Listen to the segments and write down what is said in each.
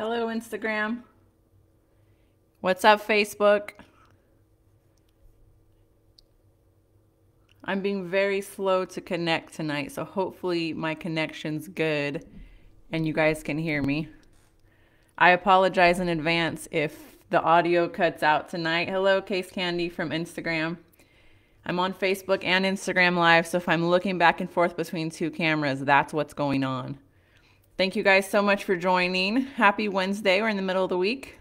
Hello, Instagram. What's up, Facebook? I'm being very slow to connect tonight, so hopefully my connection's good and you guys can hear me. I apologize in advance if the audio cuts out tonight. Hello, Case Candy from Instagram. I'm on Facebook and Instagram Live, so if I'm looking back and forth between two cameras, that's what's going on. Thank you guys so much for joining. Happy Wednesday. We're in the middle of the week.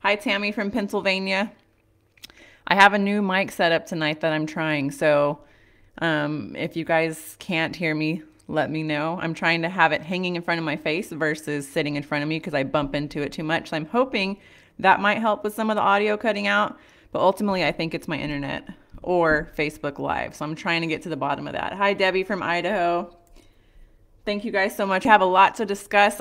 Hi, Tammy from Pennsylvania. I have a new mic set up tonight that I'm trying, so if you guys can't hear me, let me know. I'm trying to have it hanging in front of my face versus sitting in front of me because I bump into it too much. So I'm hoping that might help with some of the audio cutting out, but ultimately I think it's my internet or Facebook Live. So I'm trying to get to the bottom of that. Hi, Debbie from Idaho. Thank you guys so much. I have a lot to discuss.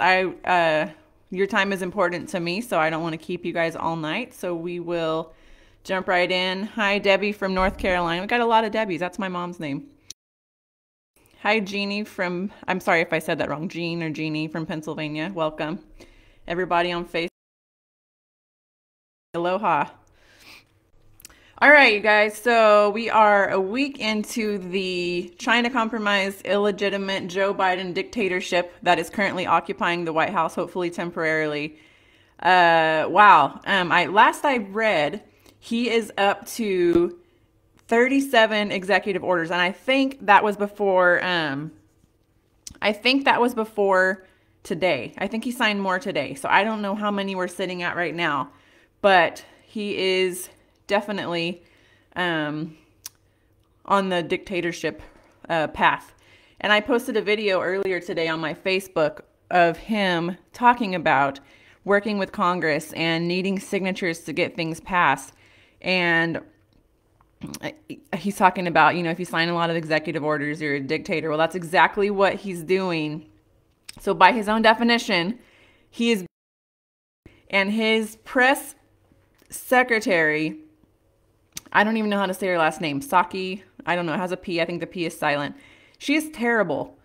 Your time is important to me, so I don't want to keep you guys all night. So we will jump right in. Hi, Debbie from North Carolina. We got a lot of Debbies. That's my mom's name. Hi, Jeannie from, I'm sorry if I said that wrong, Jean or Jeannie from Pennsylvania. Welcome. Everybody on Facebook. Aloha. All right, you guys. So we are a week into the China compromise, illegitimate Joe Biden dictatorship that is currently occupying the White House, hopefully temporarily. Wow. Last I read, he is up to 37 executive orders, and I think that was before. Today. I think he signed more today, so I don't know how many we're sitting at right now, but he is definitely on the dictatorship path. And I posted a video earlier today on my Facebook of him talking about working with Congress and needing signatures to get things passed. And he's talking about, you know, if you sign a lot of executive orders, you're a dictator. Well, that's exactly what he's doing. So by his own definition, he is, and his press secretary, I don't even know how to say her last name, Psaki, I don't know, it has a P, I think the P is silent. She is terrible.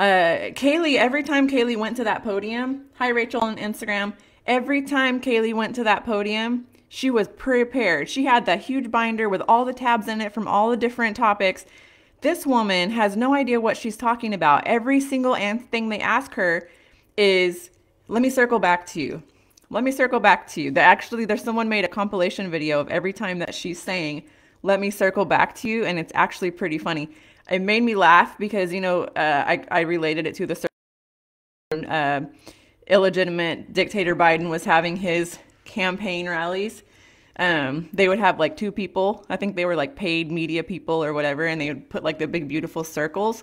Kayleigh, every time Kayleigh went to that podium, hi Rachel on Instagram, every time Kayleigh went to that podium, she was prepared. She had that huge binder with all the tabs in it from all the different topics. This woman has no idea what she's talking about. Every single thing they ask her is, let me circle back to you. Let me circle back to you. Actually, there's someone made a compilation video of every time that she's saying, let me circle back to you. And it's actually pretty funny. It made me laugh because, you know, I related it to the illegitimate dictator Biden was having his campaign rallies. They would have like two people. I think they were like paid media people or whatever, and they would put like the big beautiful circles.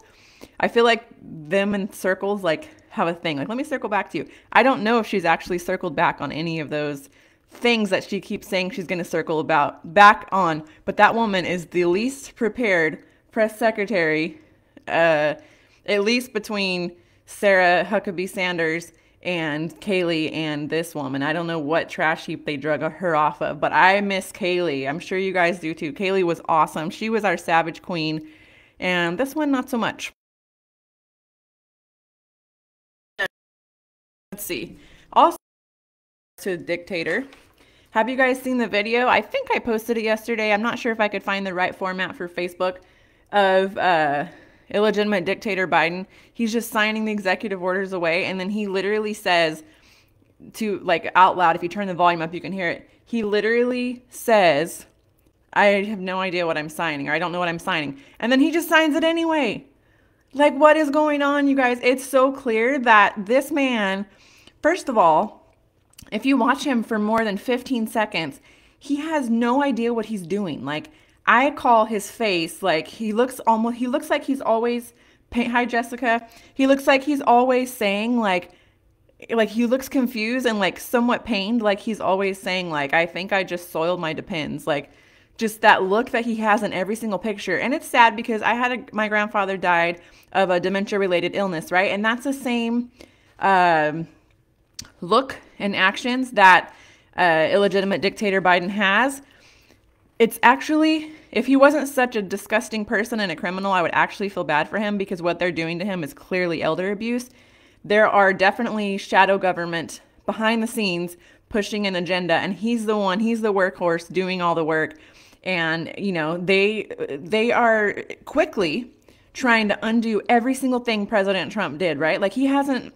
I feel like them in circles like have a thing. Like, let me circle back to you. I don't know if she's actually circled back on any of those things that she keeps saying she's going to circle about back on. But that woman is the least prepared press secretary, at least between Sarah Huckabee Sanders and Kayleigh and this woman. I don't know what trash heap they drug her off of, but I miss Kayleigh. I'm sure you guys do too. Kayleigh was awesome. She was our savage queen, and this one, not so much. Let's see. Also, to dictator. Have you guys seen the video? I think I posted it yesterday. I'm not sure if I could find the right format for Facebook of illegitimate dictator Biden. He's just signing the executive orders away, and then he literally says to, like, out loud, if you turn the volume up you can hear it, he literally says, I have no idea what I'm signing, or I don't know what I'm signing, and then he just signs it anyway. Like, what is going on, you guys? It's so clear that this man, first of all, if you watch him for more than 15 seconds, he has no idea what he's doing. Like, I call his face, like, he looks like he's always, hi Jessica, he looks like he's always saying, like he looks confused and like somewhat pained, like he's always saying, like, I think I just soiled my Depends, like just that look that he has in every single picture. And it's sad because I had my grandfather died of a dementia-related illness, right? And that's the same look and actions that illegitimate dictator Biden has. It's actually, if he wasn't such a disgusting person and a criminal, I would actually feel bad for him because what they're doing to him is clearly elder abuse. There are definitely shadow government behind the scenes pushing an agenda, and he's the one, he's the workhorse doing all the work. And, you know, they are quickly trying to undo every single thing President Trump did, right? Like, he hasn't,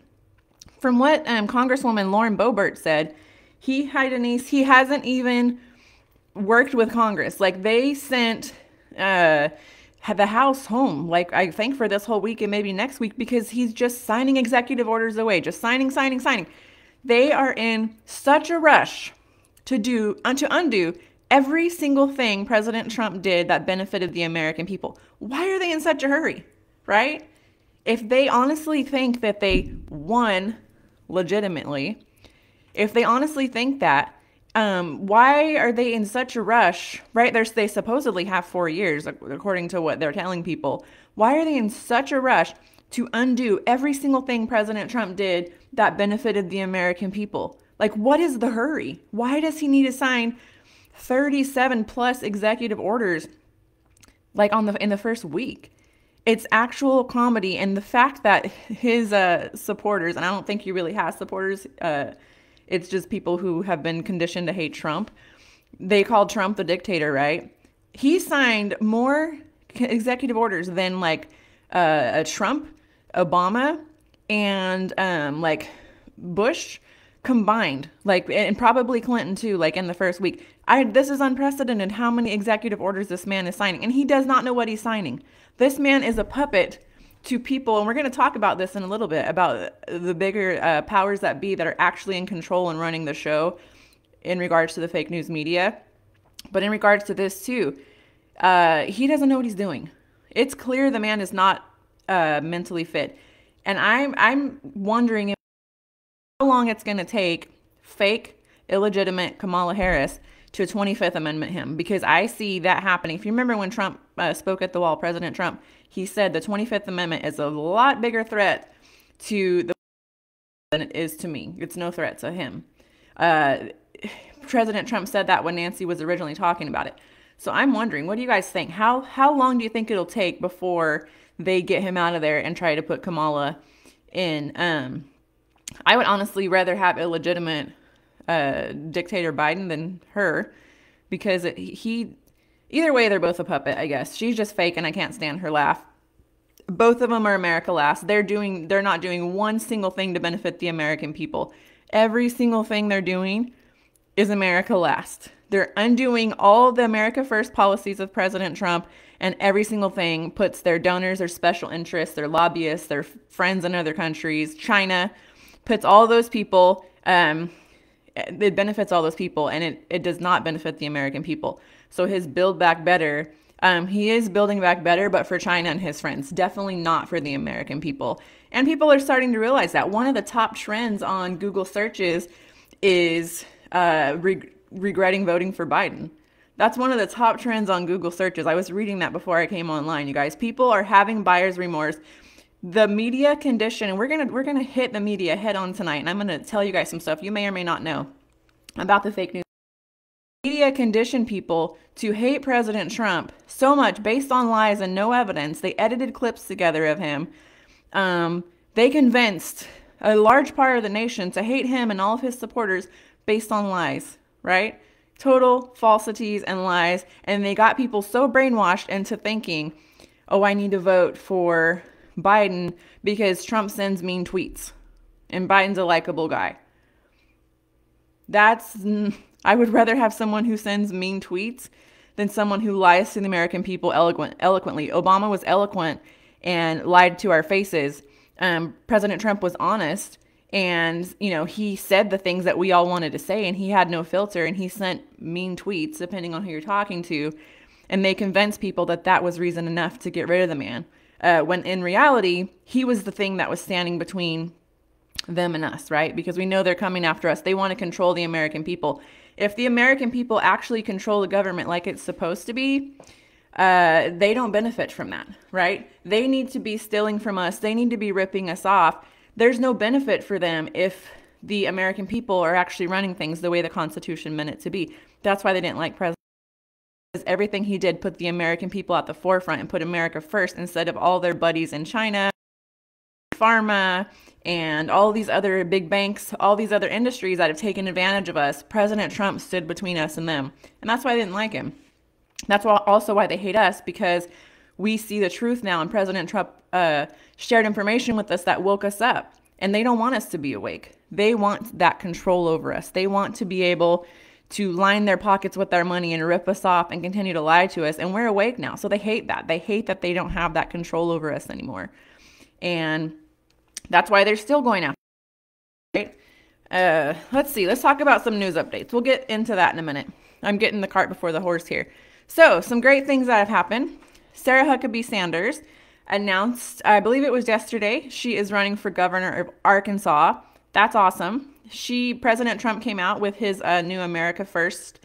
from what Congresswoman Lauren Boebert said, he hasn't even worked with Congress. Like, they sent the House home, like, I think for this whole week and maybe next week, because he's just signing executive orders away, just signing. They are in such a rush to undo every single thing President Trump did that benefited the American people. Why are they in such a hurry, right? If they honestly think that they won legitimately, if they honestly think that, why are they in such a rush, right? They supposedly have 4 years, according to what they're telling people. Why are they in such a rush to undo every single thing President Trump did that benefited the American people? Like, what is the hurry? Why does he need to sign 37 plus executive orders like in the first week? It's actual comedy. And the fact that his supporters, and I don't think he really has supporters, it's just people who have been conditioned to hate Trump. They called Trump the dictator, right? He signed more executive orders than like Trump, Obama, and like Bush combined, like, and probably Clinton too, like in the first week. This is unprecedented how many executive orders this man is signing, and he does not know what he's signing. This man is a puppet to people, and we're going to talk about this in a little bit, about the bigger powers that be that are actually in control and running the show in regards to the fake news media. But in regards to this too, he doesn't know what he's doing. It's clear the man is not mentally fit. And I'm wondering how long it's going to take fake, illegitimate Kamala Harris to 25th Amendment him, because I see that happening. If you remember when Trump spoke at the wall, President Trump, he said the 25th Amendment is a lot bigger threat to the than it is to me. It's no threat to him. President Trump said that when Nancy was originally talking about it. So I'm wondering, what do you guys think? How long do you think it'll take before they get him out of there and try to put Kamala in? I would honestly rather have illegitimate dictator Biden than her, because either way, they're both a puppet, I guess. She's just fake, and I can't stand her laugh. Both of them are America last. They're not doing one single thing to benefit the American people. Every single thing they're doing is America last. They're undoing all the America First policies of President Trump, and every single thing puts their donors, their special interests, their lobbyists, their friends in other countries, China, puts all those people, it benefits all those people, and it does not benefit the American people. So his build back better, he is building back better, but for China and his friends, definitely not for the American people. And people are starting to realize that. One of the top trends on Google searches is regretting voting for Biden. That's one of the top trends on Google searches. I was reading that before I came online, you guys. People are having buyer's remorse. The media condition, and we're gonna hit the media head on tonight, and I'm gonna tell you guys some stuff you may or may not know about the fake news. Media conditioned people to hate President Trump so much based on lies and no evidence. They edited clips together of him. They convinced a large part of the nation to hate him and all of his supporters based on lies, right? Total falsities and lies. And they got people so brainwashed into thinking, oh, I need to vote for Biden because Trump sends mean tweets and Biden's a likable guy. I would rather have someone who sends mean tweets than someone who lies to the American people eloquently. Obama was eloquent and lied to our faces. President Trump was honest, and, you know, he said the things that we all wanted to say, and he had no filter, and he sent mean tweets depending on who you're talking to. And they convinced people that that was reason enough to get rid of the man. When in reality, he was the thing that was standing between them and us, right? Because we know they're coming after us. They want to control the American people. If the American people actually control the government like it's supposed to be, they don't benefit from that, right? They need to be stealing from us. They need to be ripping us off. There's no benefit for them if the American people are actually running things the way the Constitution meant it to be. That's why they didn't like President. Everything he did put the American people at the forefront and put America first instead of all their buddies in China, big pharma and all these other big banks, all these other industries that have taken advantage of us, President Trump stood between us and them. And that's why they didn't like him. That's why, also why they hate us, because we see the truth now, and President Trump shared information with us that woke us up, and they don't want us to be awake. They want that control over us. They want to be able to line their pockets with our money and rip us off and continue to lie to us. And we're awake now. So they hate that. They hate that they don't have that control over us anymore. And that's why they're still going after us, right? Let's see. Let's talk about some news updates. We'll get into that in a minute. I'm getting the cart before the horse here. So some great things that have happened. Sarah Huckabee Sanders announced, I believe it was yesterday, she is running for governor of Arkansas. That's awesome. President Trump came out with his new America First,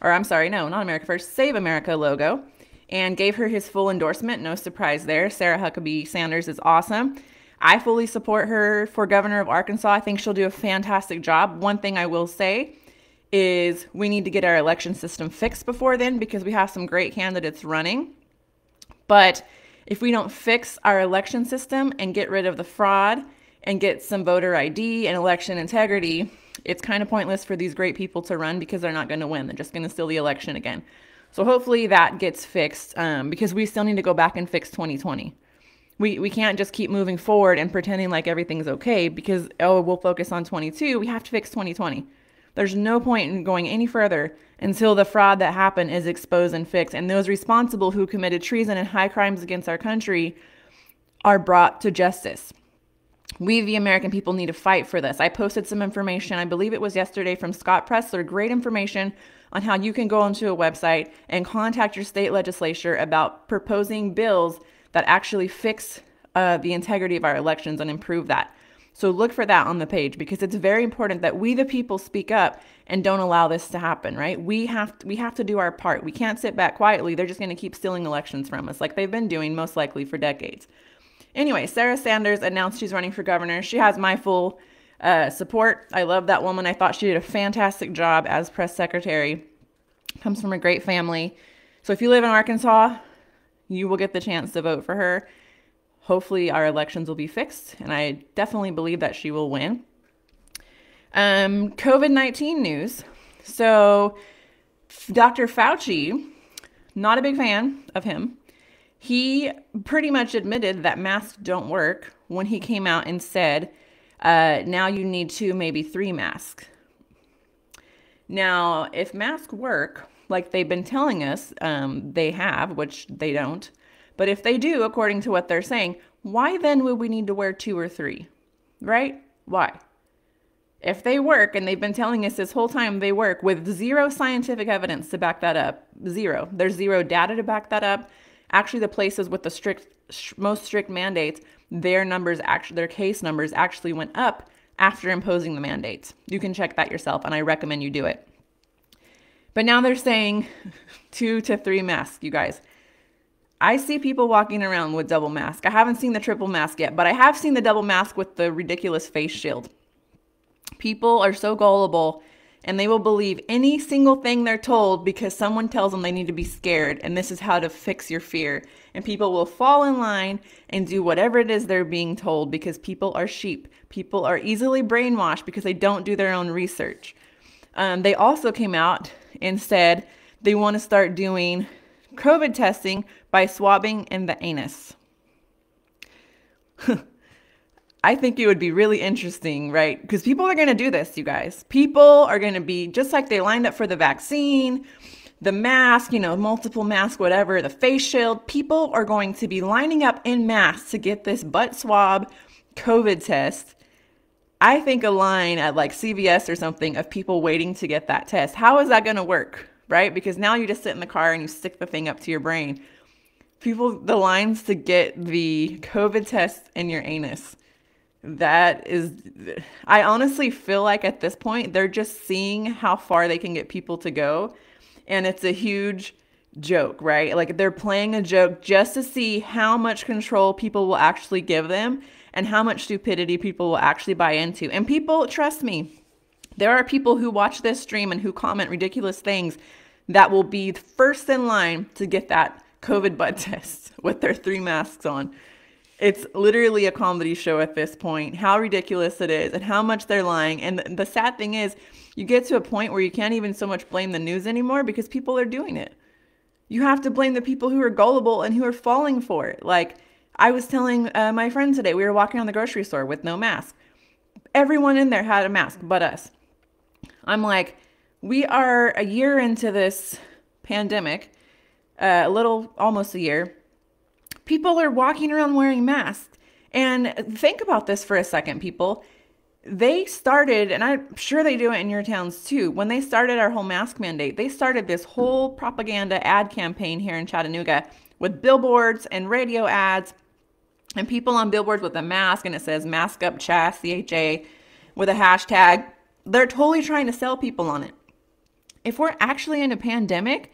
or I'm sorry, no, not America First, Save America logo, and gave her his full endorsement. No surprise there. Sarah Huckabee Sanders is awesome. I fully support her for governor of Arkansas. I think she'll do a fantastic job. One thing I will say is we need to get our election system fixed before then, because we have some great candidates running. But if we don't fix our election system and get rid of the fraud and get some voter ID and election integrity, it's kind of pointless for these great people to run, because they're not going to win. They're just going to steal the election again. So hopefully that gets fixed, because we still need to go back and fix 2020. We can't just keep moving forward and pretending like everything's okay because, oh, we'll focus on 22. We have to fix 2020. There's no point in going any further until the fraud that happened is exposed and fixed, and those responsible who committed treason and high crimes against our country are brought to justice. We, the American people, need to fight for this. I posted some information, I believe it was yesterday, from Scott Pressler, great information on how you can go onto a website and contact your state legislature about proposing bills that actually fix the integrity of our elections and improve that. So look for that on the page, because it's very important that we, the people, speak up and don't allow this to happen, right? We have to do our part. We can't sit back quietly. They're just going to keep stealing elections from us like they've been doing most likely for decades. Anyway, Sarah Sanders announced she's running for governor. She has my full support. I love that woman. I thought she did a fantastic job as press secretary. Comes from a great family. So if you live in Arkansas, you will get the chance to vote for her. Hopefully our elections will be fixed, and I definitely believe that she will win. COVID-19 news. So Dr. Fauci, not a big fan of him. He pretty much admitted that masks don't work when he came out and said, now you need 2, maybe 3 masks. Now, if masks work, like they've been telling us they have, which they don't, but if they do, according to what they're saying, why then would we need to wear 2 or 3, right? Why? If they work, and they've been telling us this whole time they work with zero scientific evidence to back that up, zero. There's zero data to back that up. Actually, the places with the most strict mandates, their case numbers actually went up after imposing the mandates. You can check that yourself, and I recommend you do it. But now they're saying 2 to 3 masks, you guys. I see people walking around with double mask. I haven't seen the triple mask yet, but I have seen the double mask with the ridiculous face shield. People are so gullible, and they will believe any single thing they're told because someone tells them they need to be scared, and this is how to fix your fear. And people will fall in line and do whatever it is they're being told, because people are sheep. People are easily brainwashed because they don't do their own research. They also came out and said they want to start doing COVID testing by swabbing in the anus. I think it would be really interesting, right? Because people are going to do this, you guys. People are going to be just like they lined up for the vaccine, the mask, you know, multiple masks, whatever, the face shield. People are going to be lining up in masks to get this butt swab COVID test. I think a line at like CVS or something of people waiting to get that test. How is that going to work? Right? Because now you just sit in the car and you stick the thing up to your brain. People, the lines to get the COVID test in your anus. That is, I honestly feel like at this point, they're just seeing how far they can get people to go. And it's a huge joke, right? Like they're playing a joke just to see how much control people will actually give them and how much stupidity people will actually buy into. And people, trust me, there are people who watch this stream and who comment ridiculous things that will be first in line to get that COVID butt test with their 3 masks on. It's literally a comedy show at this point, how ridiculous it is and how much they're lying. And the sad thing is you get to a point where you can't even so much blame the news anymore because people are doing it. You have to blame the people who are gullible and who are falling for it. Like I was telling my friend today, we were walking around the grocery store with no mask. Everyone in there had a mask but us. I'm like, we are a year into this pandemic, almost a year. People are walking around wearing masks. And think about this for a second, people. They started, and I'm sure they do it in your towns too, when they started our whole mask mandate, they started this whole propaganda ad campaign here in Chattanooga with billboards and radio ads and people on billboards with a mask, and it says mask up CHA, C-H-A, with a hashtag. They're totally trying to sell people on it. If we're actually in a pandemic,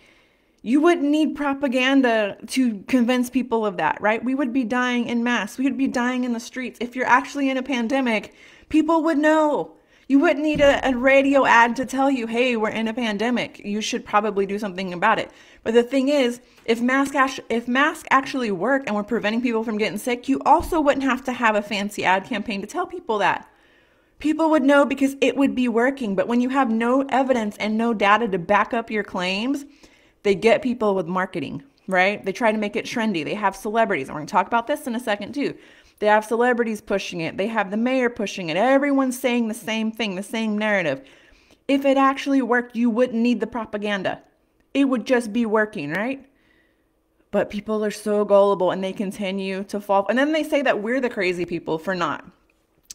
you wouldn't need propaganda to convince people of that, right? We would be dying in mass. We would be dying in the streets. If you're actually in a pandemic, people would know. You wouldn't need a radio ad to tell you, hey, we're in a pandemic. You should probably do something about it. But the thing is, if masks actually work and we're preventing people from getting sick, you also wouldn't have to have a fancy ad campaign to tell people that. People would know because it would be working. But when you have no evidence and no data to back up your claims, they get people with marketing, right? They try to make it trendy. They have celebrities. And we're going to talk about this in a second too. They have celebrities pushing it. They have the mayor pushing it. Everyone's saying the same thing, the same narrative. If it actually worked, you wouldn't need the propaganda. It would just be working, right? But people are so gullible and they continue to fall. And then they say that we're the crazy people for not.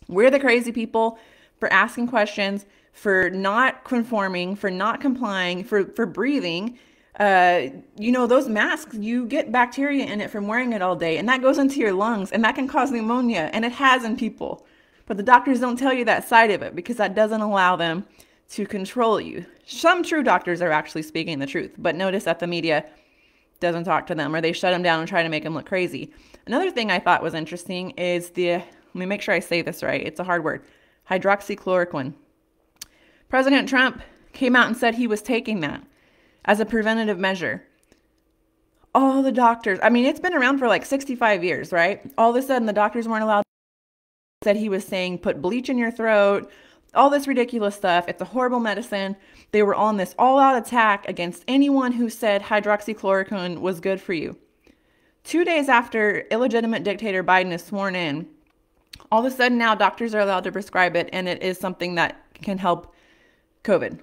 We're the crazy people for asking questions, for not conforming, for not complying, for breathing. You know, those masks, you get bacteria in it from wearing it all day, and that goes into your lungs, and that can cause pneumonia, and it has in people. But the doctors don't tell you that side of it because that doesn't allow them to control you. Some true doctors are actually speaking the truth, but notice that the media doesn't talk to them, or they shut them down and try to make them look crazy. Another thing I thought was interesting is let me make sure I say this right, it's a hard word, hydroxychloroquine. President Trump came out and said he was taking that as a preventative measure. All the doctors, I mean, it's been around for like 65 years, right? All of a sudden the doctors weren't allowed, said he was saying, put bleach in your throat, all this ridiculous stuff. It's a horrible medicine. They were on this all out attack against anyone who said hydroxychloroquine was good for you. 2 days after illegitimate dictator Biden is sworn in, all of a sudden now doctors are allowed to prescribe it, and it is something that can help COVID.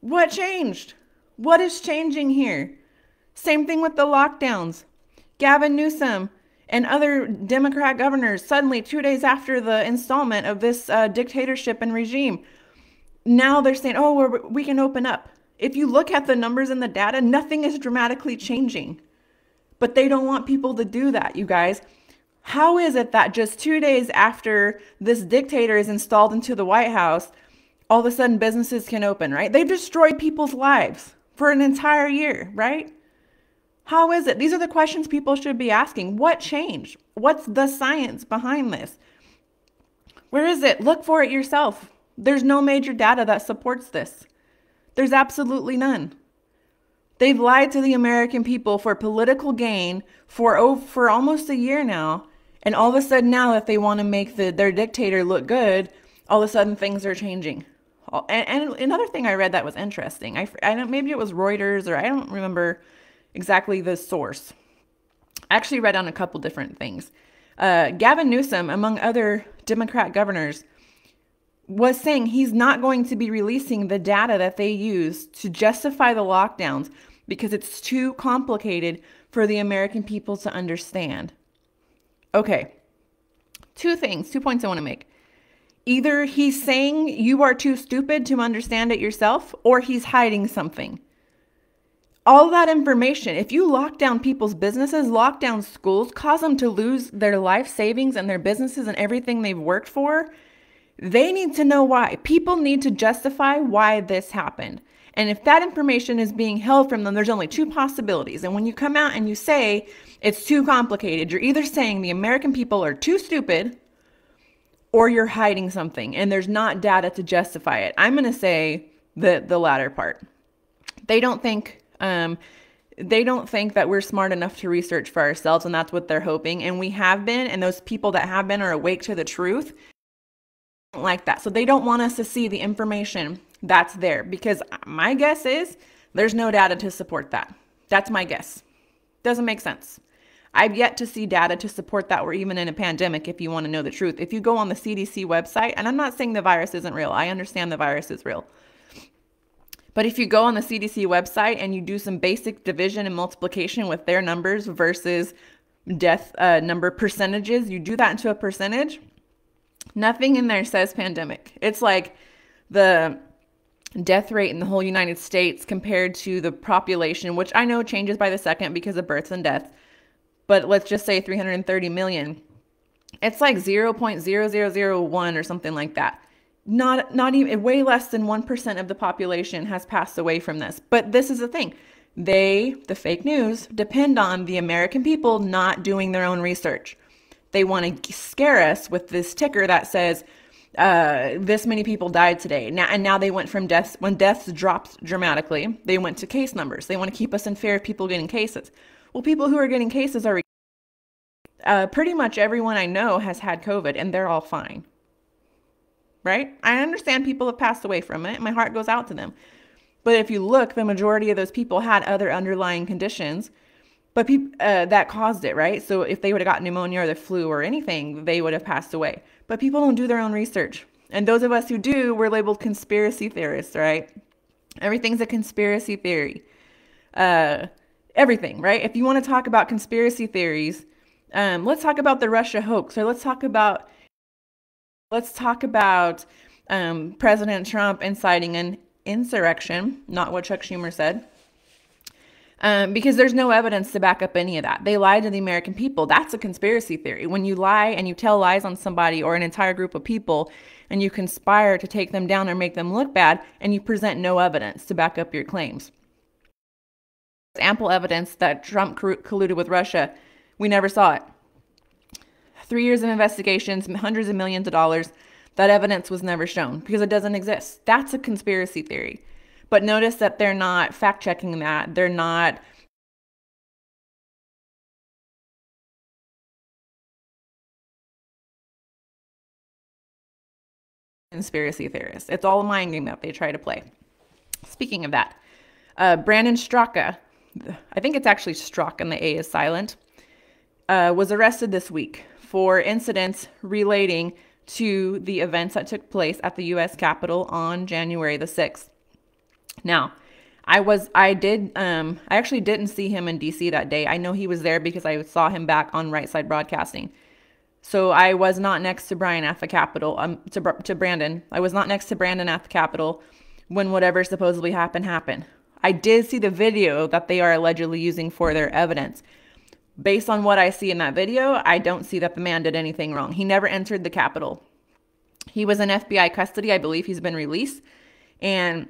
What changed? What is changing here? Same thing with the lockdowns. Gavin Newsom and other Democrat governors, suddenly 2 days after the installment of this dictatorship and regime, now they're saying, oh, we can open up. If you look at the numbers and the data, nothing is dramatically changing. But they don't want people to do that, you guys. How is it that just 2 days after this dictator is installed into the White House, all of a sudden businesses can open, right? They've destroyed people's lives for an entire year, right? How is it? These are the questions people should be asking. What changed? What's the science behind this? Where is it? Look for it yourself. There's no major data that supports this. There's absolutely none. They've lied to the American people for political gain for almost a year now. And all of a sudden now that they want to make their dictator look good, all of a sudden things are changing. And another thing I read that was interesting, I don't, maybe it was Reuters, or I don't remember exactly the source. I actually read on a couple different things. Gavin Newsom, among other Democrat governors, was saying he's not going to be releasing the data that they use to justify the lockdowns because it's too complicated for the American people to understand. Okay, two points I want to make. Either he's saying you are too stupid to understand it yourself, or he's hiding something. All that information, if you lock down people's businesses, lock down schools, cause them to lose their life savings and their businesses and everything they've worked for, they need to know why. People need to justify why this happened. And if that information is being held from them, there's only two possibilities. And when you come out and you say it's too complicated, you're either saying the American people are too stupid, or you're hiding something and there's not data to justify it. I'm going to say the latter part. They don't think they don't think that we're smart enough to research for ourselves, and that's what they're hoping. And we have been, and those people that have been are awake to the truth. They don't like that. So they don't want us to see the information that's there, because my guess is there's no data to support that. That's my guess. Doesn't make sense. I've yet to see data to support that we're even in a pandemic, if you want to know the truth. If you go on the CDC website, and I'm not saying the virus isn't real. I understand the virus is real. But if you go on the CDC website and you do some basic division and multiplication with their numbers versus death number percentages, you do that into a percentage, nothing in there says pandemic. It's like the death rate in the whole United States compared to the population, which I know changes by the second because of births and deaths, but let's just say 330 million. It's like 0.0001 or something like that. Not even, way less than 1% of the population has passed away from this. But this is the thing. The fake news, depend on the American people not doing their own research. They want to scare us with this ticker that says, this many people died today. Now they went from deaths, when deaths dropped dramatically, they went to case numbers. They want to keep us in fear of people getting cases. Well, people who are getting cases are, pretty much everyone I know has had COVID, and they're all fine. Right? I understand people have passed away from it. My heart goes out to them. But if you look, the majority of those people had other underlying conditions that caused it, right? So if they would have gotten pneumonia or the flu or anything, they would have passed away. But people don't do their own research. And those of us who do, we're labeled conspiracy theorists, right? Everything's a conspiracy theory. Everything, right? If you want to talk about conspiracy theories, let's talk about the Russia hoax, or let's talk about President Trump inciting an insurrection, not what Chuck Schumer said, because there's no evidence to back up any of that. They lied to the American people. That's a conspiracy theory. When you lie and you tell lies on somebody or an entire group of people, and you conspire to take them down or make them look bad, and you present no evidence to back up your claims. There's ample evidence that Trump colluded with Russia. We never saw it. 3 years of investigations, hundreds of millions of dollars, that evidence was never shown because it doesn't exist. That's a conspiracy theory. But notice that they're not fact-checking that. They're not conspiracy theorists. It's all a mind game that they try to play. Speaking of that, Brandon Straka, I think it's actually Strzok and the A is silent, was arrested this week for incidents relating to the events that took place at the U.S. Capitol on January the 6th. Now, I actually didn't see him in D.C. that day. I know he was there because I saw him back on Right Side Broadcasting. So I was not next to Brian at the Capitol, to Brandon. I was not next to Brandon at the Capitol when whatever supposedly happened. I did see the video that they are allegedly using for their evidence. Based on what I see in that video, I don't see that the man did anything wrong. He never entered the Capitol. He was in FBI custody. I believe he's been released. And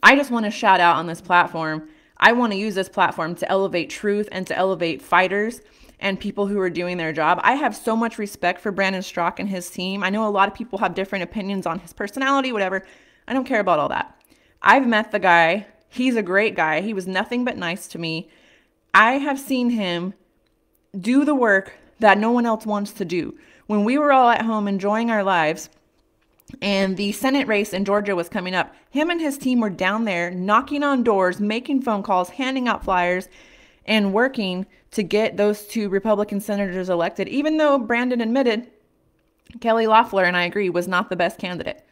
I just want to shout out on this platform. I want to use this platform to elevate truth and to elevate fighters and people who are doing their job. I have so much respect for Brandon Straka and his team. I know a lot of people have different opinions on his personality, whatever. I don't care about all that. I've met the guy. He's a great guy. He was nothing but nice to me. I have seen him do the work that no one else wants to do. When we were all at home enjoying our lives and the Senate race in Georgia was coming up, him and his team were down there knocking on doors, making phone calls, handing out flyers, and working to get those two Republican senators elected, even though Brandon admitted Kelly Loeffler, and I agree, was not the best candidate.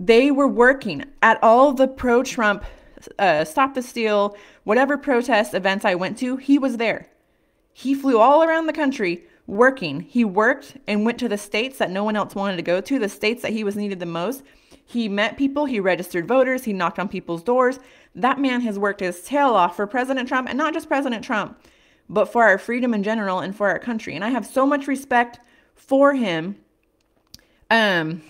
They were working at all the pro-Trump Stop the Steal, whatever protest events I went to, he was there. He flew all around the country working. He worked and went to the states that no one else wanted to go to, the states that he was needed the most. He met people, he registered voters, he knocked on people's doors. That man has worked his tail off for President Trump, and not just President Trump, but for our freedom in general and for our country. And I have so much respect for him. And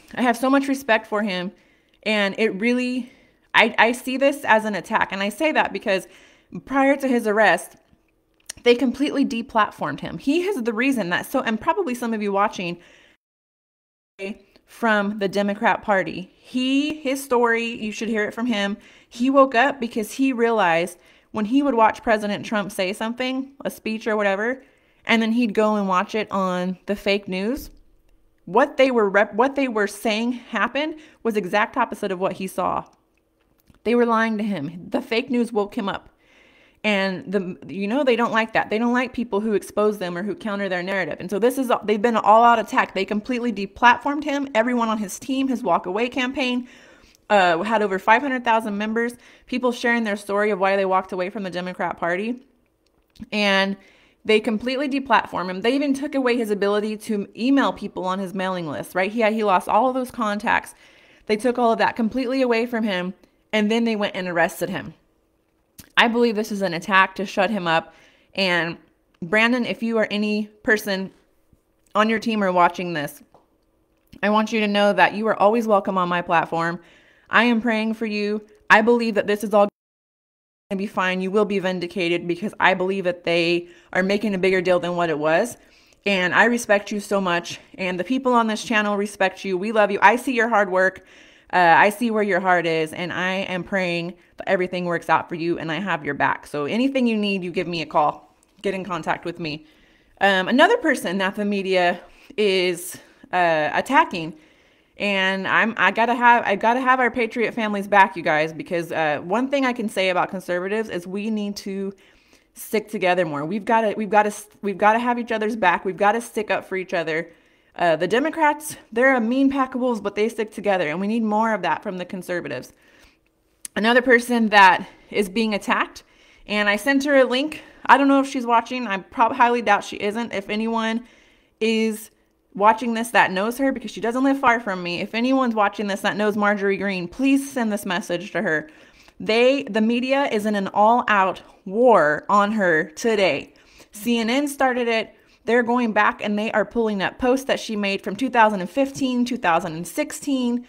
it really... I see this as an attack, and I say that because prior to his arrest, they completely deplatformed him. He is the reason that and probably some of you watching from the Democrat Party, his story, you should hear it from him. He woke up because he realized when he would watch President Trump say something, a speech or whatever, and then he'd go and watch it on the fake news, what they were saying happened was exact opposite of what he saw. They were lying to him. The fake news woke him up. And they don't like that. They don't like people who expose them or who counter their narrative. And so they've been an all-out attack. They completely deplatformed him. Everyone on his team, his walk away campaign, had over 500,000 members, people sharing their story of why they walked away from the Democrat Party. And they completely deplatformed him. They even took away his ability to email people on his mailing list, right? He lost all of those contacts. They took all of that completely away from him, and then they went and arrested him. I believe this is an attack to shut him up. And Brandon, if you are any person on your team or watching this, I want you to know that you are always welcome on my platform. I am praying for you. I believe that this is all going to be fine. You will be vindicated, because I believe that they are making a bigger deal than what it was. And I respect you so much. And the people on this channel respect you. We love you. I see your hard work. I see where your heart is, and I am praying that everything works out for you, and I have your back. So anything you need, you give me a call. Get in contact with me. Another person that the media is attacking, and I gotta have our patriot families back, you guys, because one thing I can say about conservatives is we need to stick together more. We've gotta have each other's back. We've gotta stick up for each other. The Democrats, they're a mean pack of wolves, but they stick together, and we need more of that from the conservatives. Another person that is being attacked, and I sent her a link. I don't know if she's watching. I probably highly doubt she isn't. If anyone is watching this that knows her, because she doesn't live far from me, if anyone's watching this that knows Marjorie Greene, please send this message to her. The media is in an all-out war on her today. CNN started it. They're going back and they are pulling up posts that she made from 2015, 2016.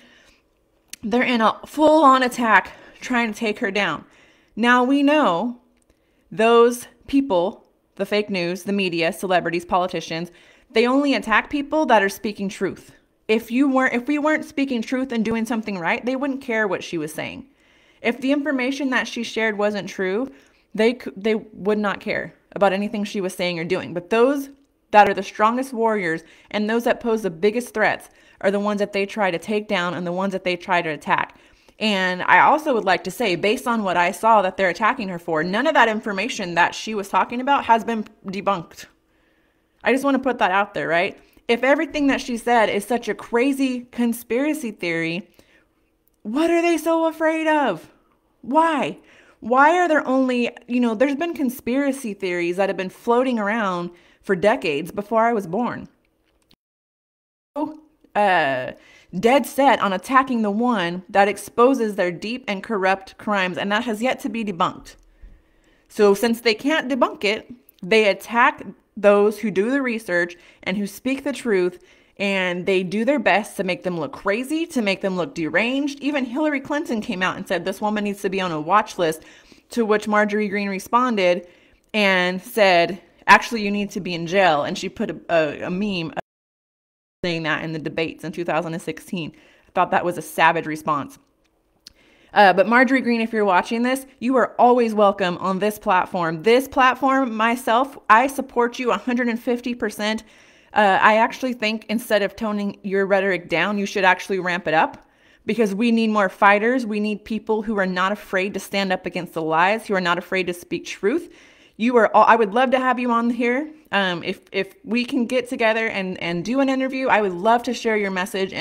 They're in a full-on attack trying to take her down. Now we know those people, the fake news, the media, celebrities, politicians, they only attack people that are speaking truth. If we weren't speaking truth and doing something right, they wouldn't care what she was saying. If the information that she shared wasn't true, they would not care about anything she was saying or doing. But those that are the strongest warriors and those that pose the biggest threats are the ones that they try to take down and the ones that they try to attack. And I also would like to say, based on what I saw that they're attacking her for, none of that information that she was talking about has been debunked. I just want to put that out there, right? If everything that she said is such a crazy conspiracy theory, what are they so afraid of? Why? Why are there only, there's been conspiracy theories that have been floating around for decades before I was born. Dead set on attacking the one that exposes their deep and corrupt crimes, and that has yet to be debunked. So since they can't debunk it, they attack those who do the research and who speak the truth, and they do their best to make them look crazy, to make them look deranged. Even Hillary Clinton came out and said this woman needs to be on a watch list, to which Marjorie Greene responded and said, actually, you need to be in jail. And she put a meme saying that in the debates in 2016. I thought that was a savage response. But Marjorie Greene, if you're watching this, you are always welcome on this platform. This platform, myself, I support you 150%. I actually think instead of toning your rhetoric down, you should actually ramp it up, because we need more fighters. We need people who are not afraid to stand up against the lies, who are not afraid to speak truth. I would love to have you on here. If we can get together and do an interview, I would love to share your message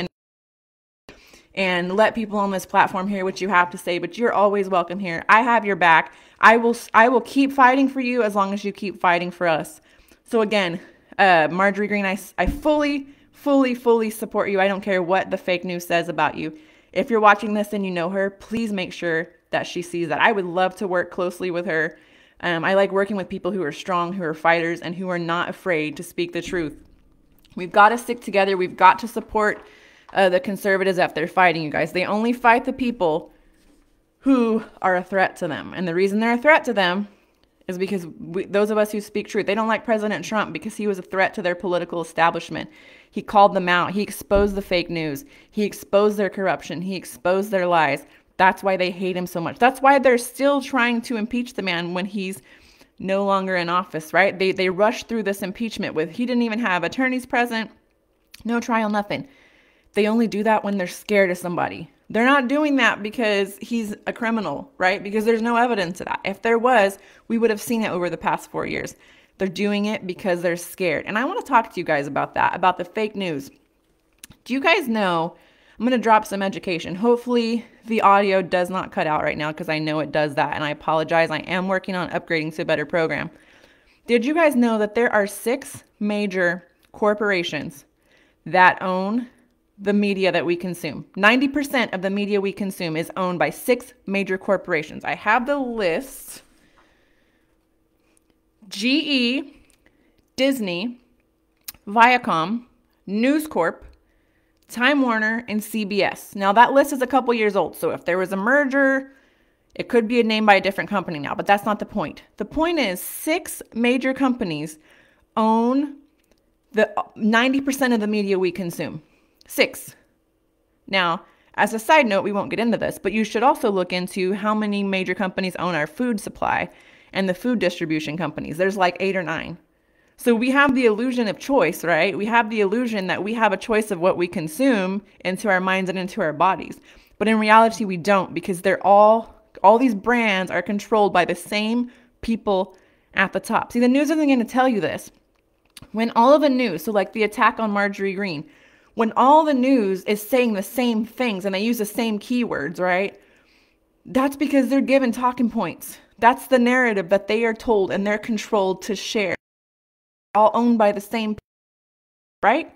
and let people on this platform hear what you have to say. But you're always welcome here. I have your back. I will keep fighting for you as long as you keep fighting for us. So again, Marjorie Greene, I fully, fully, fully support you. I don't care what the fake news says about you. If you're watching this and you know her, please make sure that she sees that. I would love to work closely with her. I like working with people who are strong, who are fighters, and who are not afraid to speak the truth. We've got to stick together. We've got to support the conservatives if they're fighting, you guys. They only fight the people who are a threat to them. And the reason they're a threat to them is because those of us who speak truth, they don't like President Trump because he was a threat to their political establishment. He called them out. He exposed the fake news. He exposed their corruption. He exposed their lies. That's why they hate him so much. That's why they're still trying to impeach the man when he's no longer in office, right? They rushed through this impeachment with, he didn't even have attorneys present, no trial, nothing. They only do that when they're scared of somebody. They're not doing that because he's a criminal, right? Because there's no evidence of that. If there was, we would have seen it over the past 4 years. They're doing it because they're scared. And I want to talk to you guys about that, about the fake news. Do you guys know, I'm going to drop some education. Hopefully the audio does not cut out right now because I know it does that. And I apologize. I am working on upgrading to a better program. Did you guys know that there are 6 major corporations that own the media that we consume? 90% of the media we consume is owned by 6 major corporations. I have the list. GE, Disney, Viacom, News Corp, Time Warner, and CBS. Now, that list is a couple years old, so if there was a merger, it could be named by a different company now, but that's not the point. The point is 6 major companies own the 90% of the media we consume. 6. Now, as a side note, we won't get into this, but you should also look into how many major companies own our food supply and the food distribution companies. There's like 8 or 9. So we have the illusion of choice, right? We have the illusion that we have a choice of what we consume into our minds and into our bodies. But in reality, we don't, because they're all these brands are controlled by the same people at the top. See, the news isn't going to tell you this. When all of the news, so like the attack on Marjorie Greene, when all the news is saying the same things and they use the same keywords, right? That's because they're given talking points. That's the narrative that they are told and they're controlled to share. All owned by the same people, right?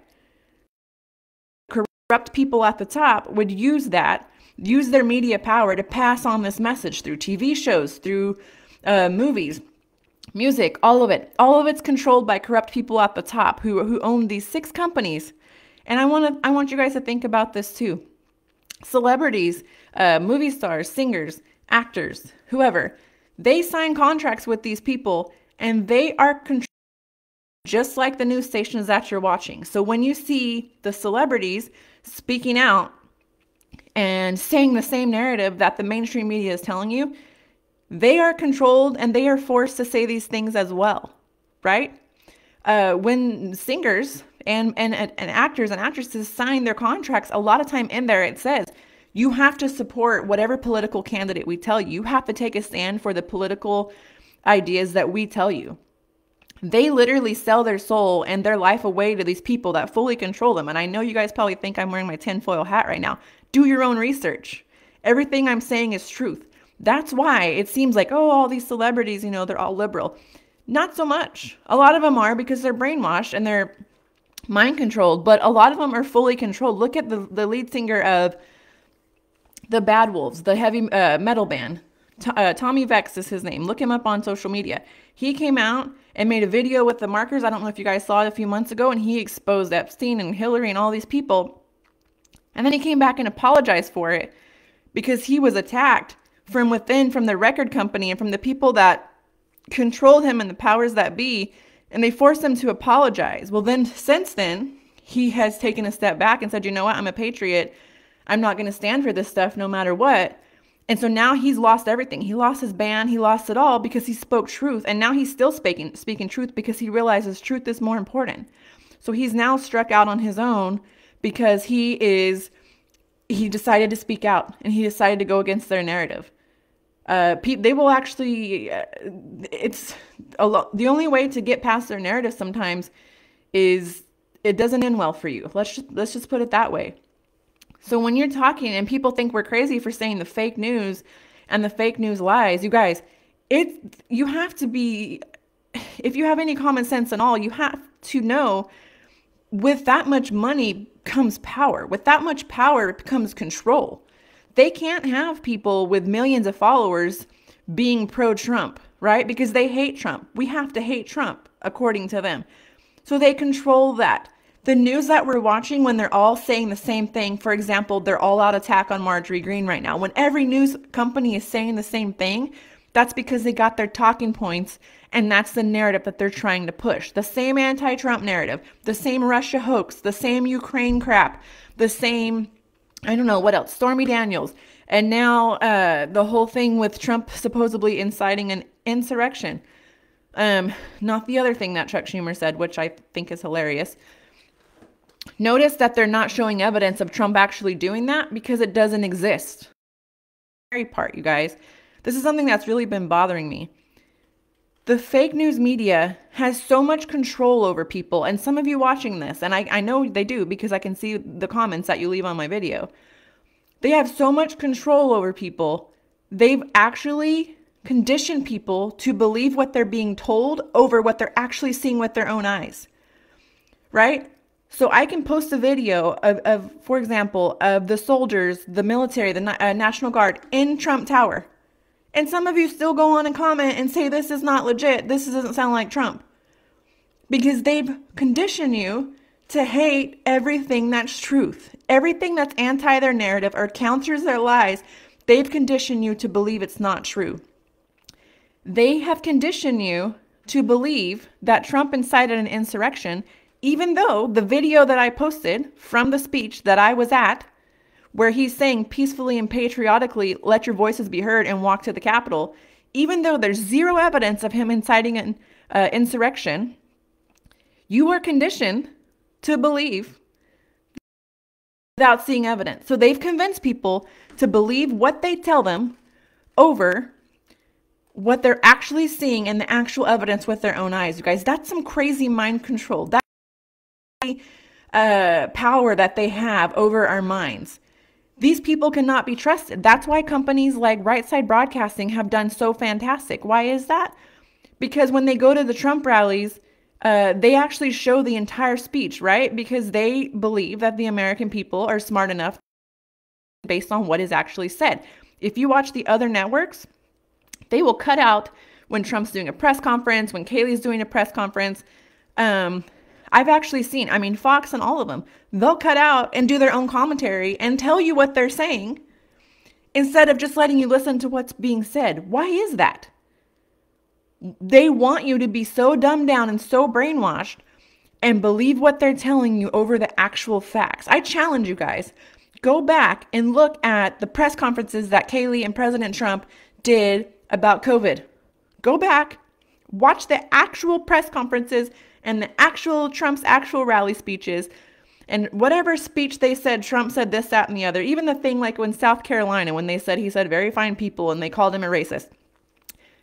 Corrupt people at the top would use that, use their media power to pass on this message through TV shows, through movies, music, all of it. All of it's controlled by corrupt people at the top who own these 6 companies. And I want you guys to think about this too. Celebrities, movie stars, singers, actors, whoever, they sign contracts with these people and they are controlled just like the news stations that you're watching. So when you see the celebrities speaking out and saying the same narrative that the mainstream media is telling you, they are controlled and they are forced to say these things as well, right? When singers and actors and actresses sign their contracts, a lot of time in there it says, you have to support whatever political candidate we tell you. You have to take a stand for the political ideas that we tell you. They literally sell their soul and their life away to these people that fully control them. And I know you guys probably think I'm wearing my tinfoil hat right now. Do your own research. Everything I'm saying is truth. That's why it seems like, oh, all these celebrities, you know, they're all liberal. Not so much. A lot of them are because they're brainwashed and they're mind controlled, but a lot of them are fully controlled. Look at the lead singer of the Bad Wolves, the heavy metal band. Tommy Vex is his name. Look him up on social media. He came out and made a video with the markers. I don't know if you guys saw it a few months ago, and he exposed Epstein and Hillary and all these people. And then he came back and apologized for it because he was attacked from within, from the record company and from the people that controlled him and the powers that be, and they forced him to apologize. Well, then since then, he has taken a step back and said, you know what, I'm a patriot. I'm not going to stand for this stuff no matter what. And so now he's lost everything. He lost his band. He lost it all because he spoke truth. And now he's still speaking truth because he realizes truth is more important. So he's now struck out on his own because he decided to speak out and he decided to go against their narrative. They will actually, it's a lot. The only way to get past their narrative sometimes is it doesn't end well for you. Let's just put it that way. So when you're talking and people think we're crazy for saying the fake news and the fake news lies, you guys, you have to be, if you have any common sense at all, you have to know with that much money comes power. With that much power comes control. They can't have people with millions of followers being pro-Trump, right? Because they hate Trump. We have to hate Trump, according to them. So they control that. The news that we're watching when they're all saying the same thing, for example, they're all out attack on Marjorie Greene right now. When every news company is saying the same thing, that's because they got their talking points and that's the narrative that they're trying to push. The same anti-Trump narrative, the same Russia hoax, the same Ukraine crap, the same I don't know, what else? Stormy Daniels. And now the whole thing with Trump supposedly inciting an insurrection. Not the other thing that Chuck Schumer said, which I think is hilarious. Notice that they're not showing evidence of Trump actually doing that because it doesn't exist. Very part, you guys. This is something that's really been bothering me. The fake news media has so much control over people, and some of you watching this, and I know they do because I can see the comments that you leave on my video. They have so much control over people, they've actually conditioned people to believe what they're being told over what they're actually seeing with their own eyes, right? So I can post a video of, for example, of the soldiers, the military, the National Guard in Trump Tower. And some of you still go on and comment and say, this is not legit. This doesn't sound like Trump. Because they've conditioned you to hate everything that's truth. Everything that's anti their narrative or counters their lies, they've conditioned you to believe it's not true. They have conditioned you to believe that Trump incited an insurrection, even though the video that I posted from the speech that I was at, where he's saying peacefully and patriotically, let your voices be heard and walk to the Capitol, even though there's zero evidence of him inciting an insurrection, you are conditioned to believe without seeing evidence. So they've convinced people to believe what they tell them over what they're actually seeing and the actual evidence with their own eyes. You guys, that's some crazy mind control. That's power that they have over our minds. These people cannot be trusted. That's why companies like Right Side Broadcasting have done so fantastic. Why is that? Because when they go to the Trump rallies, they actually show the entire speech, right? Because they believe that the American people are smart enough based on what is actually said. If you watch the other networks, they will cut out when Trump's doing a press conference, when Kayleigh's doing a press conference. I've actually seen, I mean, Fox and all of them, they'll cut out and do their own commentary and tell you what they're saying instead of just letting you listen to what's being said. Why is that? They want you to be so dumbed down and so brainwashed and believe what they're telling you over the actual facts. I challenge you guys, go back and look at the press conferences that Kayleigh and President Trump did about COVID. Go back, watch the actual press conferences and the actual Trump's actual rally speeches and whatever speech they said, Trump said this, that, and the other. Even the thing like when South Carolina, when they said he said very fine people and they called him a racist.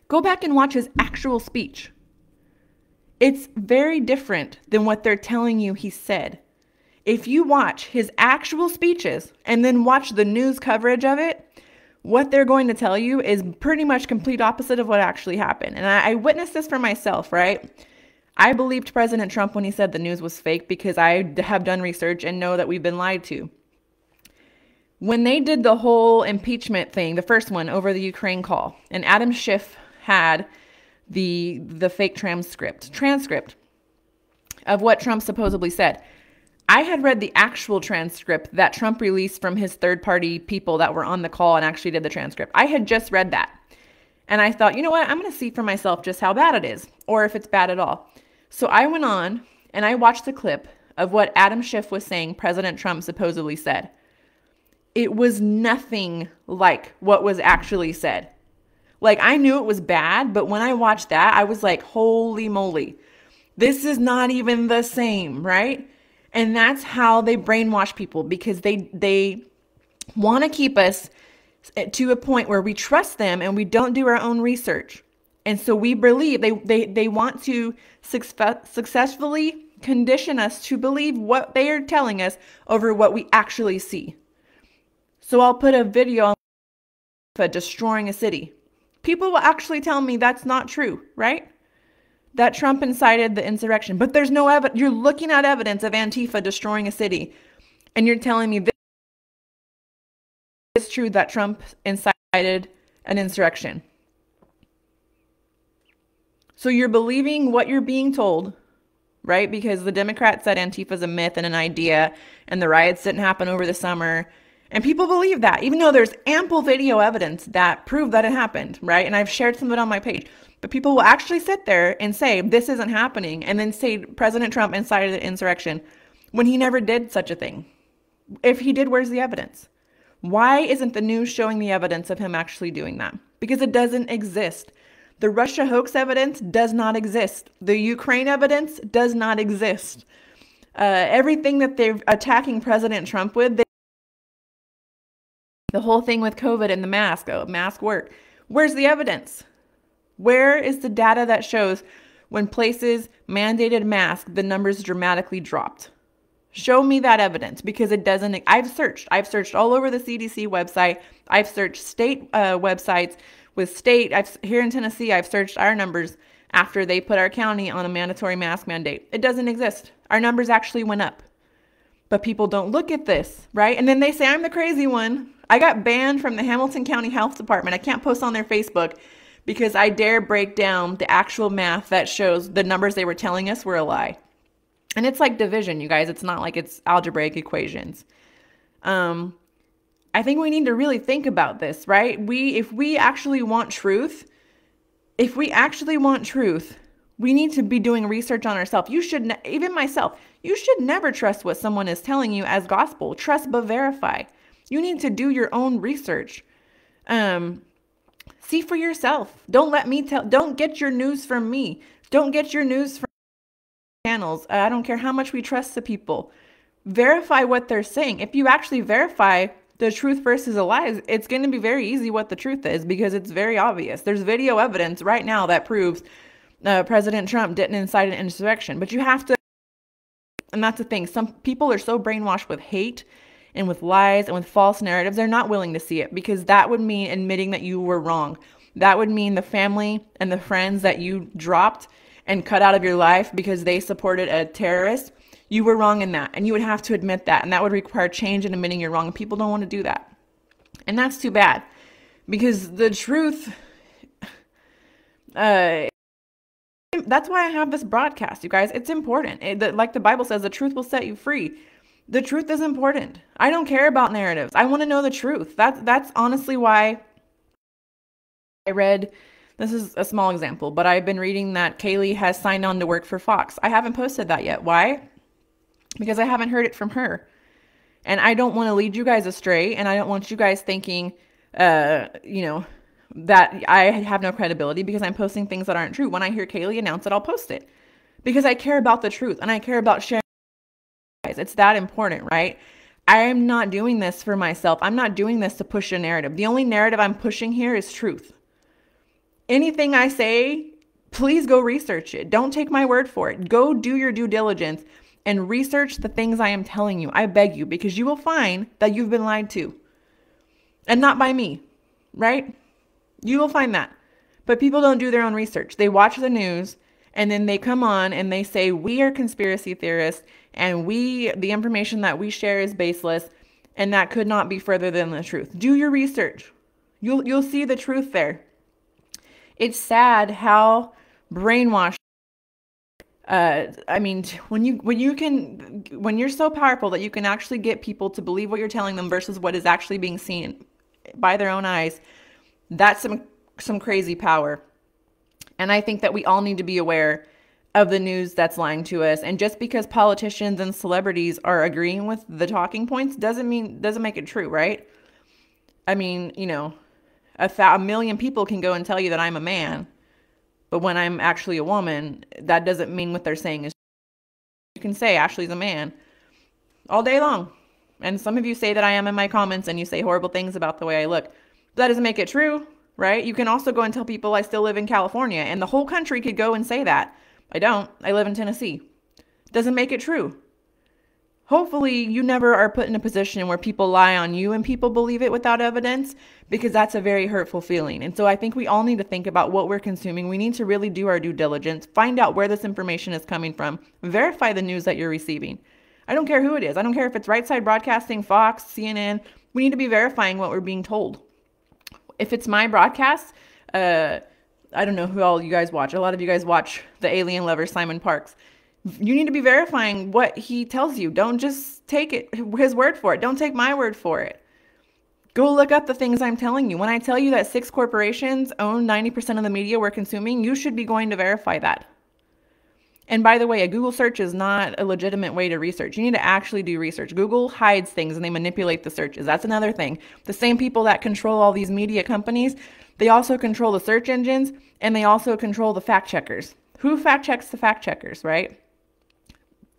Go back and watch his actual speech. It's very different than what they're telling you he said. If you watch his actual speeches and then watch the news coverage of it, what they're going to tell you is pretty much complete opposite of what actually happened. And I witnessed this for myself, right? I believed President Trump when he said the news was fake because I have done research and know that we've been lied to. When they did the whole impeachment thing, the first one over the Ukraine call, and Adam Schiff had the fake transcript of what Trump supposedly said. I had read the actual transcript that Trump released from his third-party people that were on the call and actually did the transcript. I had just read that. And I thought, you know what? I'm going to see for myself just how bad it is or if it's bad at all. So I went on and I watched the clip of what Adam Schiff was saying President Trump supposedly said. It was nothing like what was actually said. Like, I knew it was bad, but when I watched that, I was like, holy moly, this is not even the same, right? And that's how they brainwash people, because they want to keep us to a point where we trust them and we don't do our own research. And so we believe they want to successfully condition us to believe what they are telling us over what we actually see. So I'll put a video on destroying a city. People will actually tell me that's not true, right? That Trump incited the insurrection, but there's no evidence. You're looking at evidence of Antifa destroying a city, and you're telling me this is true that Trump incited an insurrection. So you're believing what you're being told, right? Because the Democrats said Antifa's a myth and an idea, and the riots didn't happen over the summer. And people believe that, even though there's ample video evidence that proved that it happened, right? And I've shared some of it on my page. But people will actually sit there and say, this isn't happening, and then say President Trump incited the insurrection when he never did such a thing. If he did, where's the evidence? Why isn't the news showing the evidence of him actually doing that? Because it doesn't exist. The Russia hoax evidence does not exist. The Ukraine evidence does not exist. Everything that they're attacking President Trump with, the whole thing with COVID and the mask, oh, mask work. Where's the evidence? Where is the data that shows when places mandated masks, the numbers dramatically dropped? Show me that evidence, because it doesn't. I've searched all over the CDC website. I've searched state websites with state. Here in Tennessee, I've searched our numbers after they put our county on a mandatory mask mandate. It doesn't exist. Our numbers actually went up, but people don't look at this, right? And then they say, I'm the crazy one. I got banned from the Hamilton County Health Department. I can't post on their Facebook because I dare break down the actual math that shows the numbers they were telling us were a lie. And it's like division, you guys. It's not like it's algebraic equations. I think we need to really think about this, right? If we actually want truth, we need to be doing research on ourselves. You should, even myself, you should never trust what someone is telling you as gospel. Trust but verify. You need to do your own research. See for yourself. Don't get your news from me. Don't get your news from channels. I don't care how much we trust the people. Verify what they're saying. If you actually verify the truth versus a lie, it's going to be very easy what the truth is, because it's very obvious. There's video evidence right now that proves President Trump didn't incite an insurrection. But you have to, and that's the thing. Some people are so brainwashed with hate and with lies and with false narratives, they're not willing to see it, because that would mean admitting that you were wrong. That would mean the family and the friends that you dropped and cut out of your life because they supported a terrorist, you were wrong in that. And you would have to admit that. And that would require change in admitting you're wrong. And people don't want to do that. And that's too bad, because the truth, that's why I have this broadcast, you guys. It's important. Like the Bible says, the truth will set you free. The truth is important. I don't care about narratives. I want to know the truth. That's honestly why I read, this is a small example, but I've been reading that Kayleigh has signed on to work for Fox. I haven't posted that yet. Why? Because I haven't heard it from her. And I don't want to lead you guys astray. And I don't want you guys thinking, that I have no credibility because I'm posting things that aren't true. When I hear Kayleigh announce it, I'll post it, because I care about the truth and I care about sharing. It's that important, right? I am not doing this for myself. I'm not doing this to push a narrative. The only narrative I'm pushing here is truth. Anything I say, please go research it. Don't take my word for it. Go do your due diligence and research the things I am telling you. I beg you, because you will find that you've been lied to, and not by me, right? You will find that. But people don't do their own research. They watch the news, and then they come on and they say, we are conspiracy theorists, and the information that we share is baseless, and that could not be further than the truth. Do your research. You'll see the truth there. It's sad how brainwashed. When you're so powerful that you can actually get people to believe what you're telling them versus what is actually being seen by their own eyes, that's some crazy power. And I think that we all need to be aware of the news that's lying to us. And just because politicians and celebrities are agreeing with the talking points doesn't make it true, right? I mean, a million people can go and tell you that I'm a man, but when I'm actually a woman, that doesn't mean what they're saying is true. You can say Ashley's a man all day long. And some of you say that I am in my comments, and you say horrible things about the way I look. But that doesn't make it true, right? You can also go and tell people I still live in California, and the whole country could go and say that. I don't. I live in Tennessee. Doesn't make it true. Hopefully you never are put in a position where people lie on you and people believe it without evidence, because that's a very hurtful feeling. And so I think we all need to think about what we're consuming. We need to really do our due diligence, find out where this information is coming from, verify the news that you're receiving. I don't care who it is. I don't care if it's Right Side Broadcasting, Fox, CNN. We need to be verifying what we're being told. If it's my broadcast, I don't know who all you guys watch. A lot of you guys watch the alien lover, Simon Parks. You need to be verifying what he tells you. Don't just take his word for it. Don't take my word for it. Go look up the things I'm telling you. When I tell you that 6 corporations own 90% of the media we're consuming, you should be going to verify that. And by the way, a Google search is not a legitimate way to research. You need to actually do research. Google hides things and they manipulate the searches. That's another thing. The same people that control all these media companies, they also control the search engines and they also control the fact checkers. Who fact checks the fact checkers, right?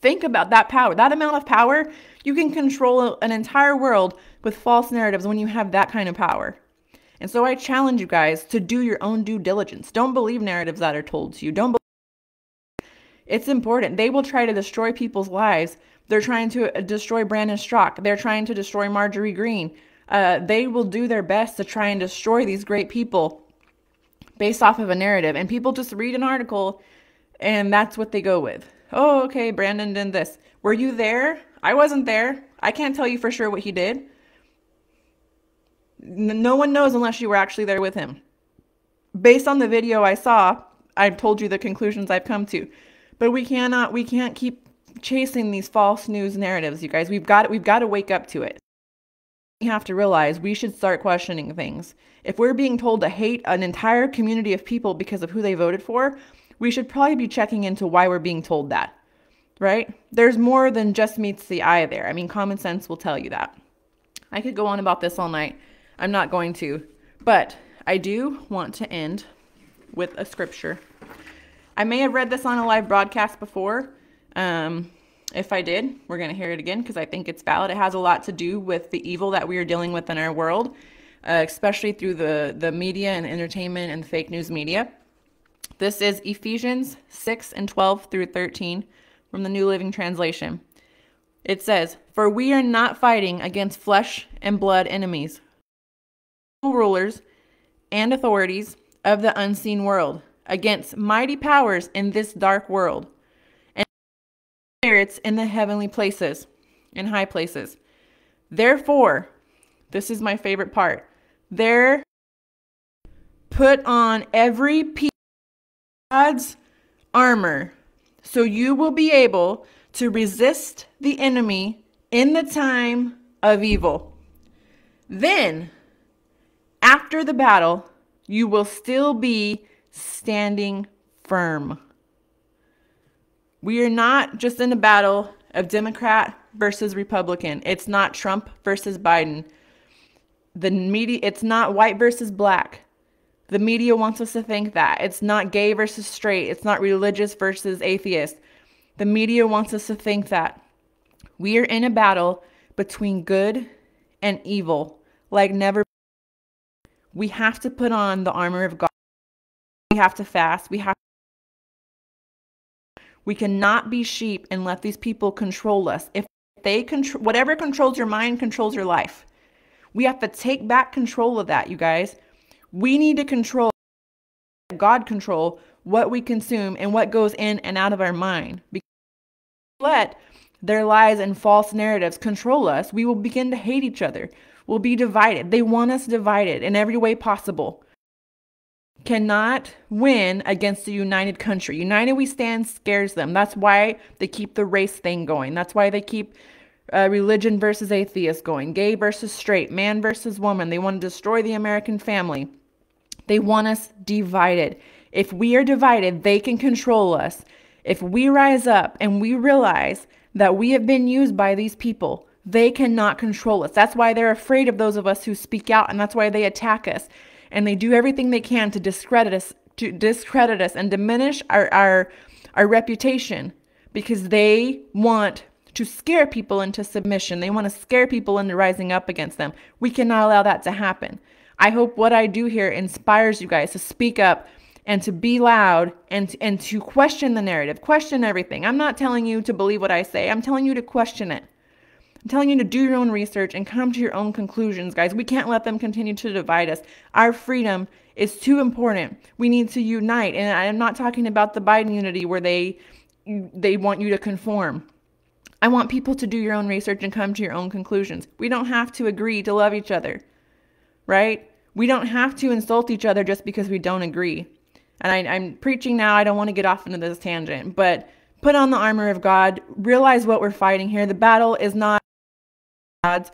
Think about that power, that amount of power. You can control an entire world with false narratives when you have that kind of power. And so I challenge you guys to do your own due diligence. Don't believe narratives that are told to you. Don't believe. It's important. They will try to destroy people's lives. They're trying to destroy Brandon Straka. They're trying to destroy Marjorie Greene. They will do their best to try and destroy these great people based off of a narrative. And people just read an article and that's what they go with. Oh, okay, Brandon did this. Were you there? I wasn't there. I can't tell you for sure what he did. No one knows unless you were actually there with him. Based on the video I saw, I've told you the conclusions I've come to. But we can't keep chasing these false news narratives, you guys. We've got to wake up to it. We have to realize we should start questioning things. If we're being told to hate an entire community of people because of who they voted for, we should probably be checking into why we're being told that, right? There's more than just meets the eye there. I mean, common sense will tell you that. I could go on about this all night. I'm not going to, but I do want to end with a scripture. I may have read this on a live broadcast before. If I did, we're going to hear it again because I think it's valid. It has a lot to do with the evil that we are dealing with in our world, especially through the media and entertainment and fake news media. This is Ephesians 6:12-13 from the New Living Translation. It says, "For we are not fighting against flesh and blood enemies, rulers and authorities of the unseen world, against mighty powers in this dark world, and spirits in the heavenly places, in high places. Therefore," this is my favorite part, "there put on every piece of God's armor, so you will be able to resist the enemy in the time of evil. Then, after the battle, you will still be standing firm." We are not just in a battle of Democrat versus Republican. It's not Trump versus Biden. The media, it's not white versus black. The media wants us to think that. It's not gay versus straight. It's not religious versus atheist. The media wants us to think that. We are in a battle between good and evil like never. We have to put on the armor of God. We have to fast. We cannot be sheep and let these people control us. If they control, whatever controls your mind controls your life. We have to take back control of that, you guys. We need to control, God control, what we consume and what goes in and out of our mind. Because if we let their lies and false narratives control us, we will begin to hate each other. We'll be divided. They want us divided in every way possible. Cannot win against a united country. United we stand scares them. That's why they keep the race thing going. That's why they keep religion versus atheist going. Gay versus straight. Man versus woman. They want to destroy the American family. They want us divided. If we are divided, they can control us. If we rise up and we realize that we have been used by these people, they cannot control us. That's why they're afraid of those of us who speak out, and that's why they attack us. And they do everything they can to discredit us and diminish our reputation, because they want to scare people into submission. They want to scare people into rising up against them. We cannot allow that to happen. I hope what I do here inspires you guys to speak up and to be loud and to question the narrative, question everything. I'm not telling you to believe what I say. I'm telling you to question it. I'm telling you to do your own research and come to your own conclusions, guys. We can't let them continue to divide us. Our freedom is too important. We need to unite. And I'm not talking about the Biden unity where they want you to conform. I want people to do your own research and come to your own conclusions. We don't have to agree to love each other, right? We don't have to insult each other just because we don't agree. And I'm preaching now. I don't want to get off into this tangent, but put on the armor of God. Realize what we're fighting here. The battle is not God's.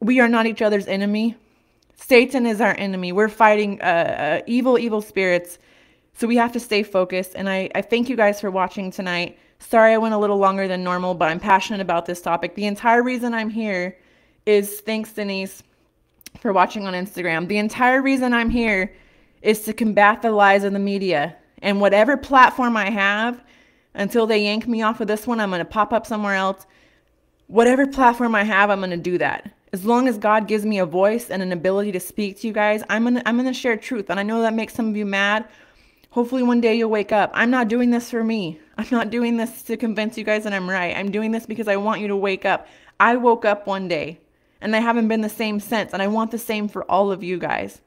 We are not each other's enemy. Satan is our enemy. We're fighting evil spirits So we have to stay focused. And I thank you guys for watching tonight. Sorry I went a little longer than normal, but I'm passionate about this topic. The entire reason I'm here is, thanks Denise for watching on Instagram. The entire reason I'm here is to combat the lies of the media. And whatever platform I have, until they yank me off of this one, I'm going to pop up somewhere else. Whatever platform I have, I'm going to do that. As long as God gives me a voice and an ability to speak to you guys, I'm going to share truth. And I know that makes some of you mad. Hopefully one day you'll wake up. I'm not doing this for me. I'm not doing this to convince you guys that I'm right. I'm doing this because I want you to wake up. I woke up one day and I haven't been the same since. And I want the same for all of you guys.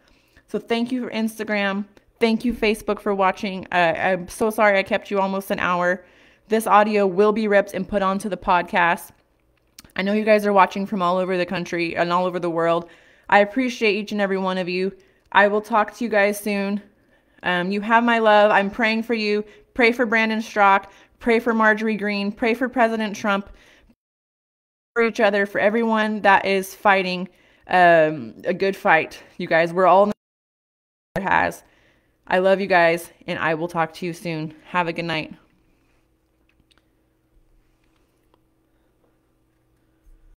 So thank you for Instagram. Thank you, Facebook, for watching. I'm so sorry I kept you almost an hour. This audio will be ripped and put onto the podcast. I know you guys are watching from all over the country and all over the world. I appreciate each and every one of you. I will talk to you guys soon. You have my love. I'm praying for you. Pray for Brandon Straka. Pray for Marjorie Greene. Pray for President Trump. For each other, for everyone that is fighting a good fight. You guys, we're all in the has. I love you guys, and I will talk to you soon. Have a good night.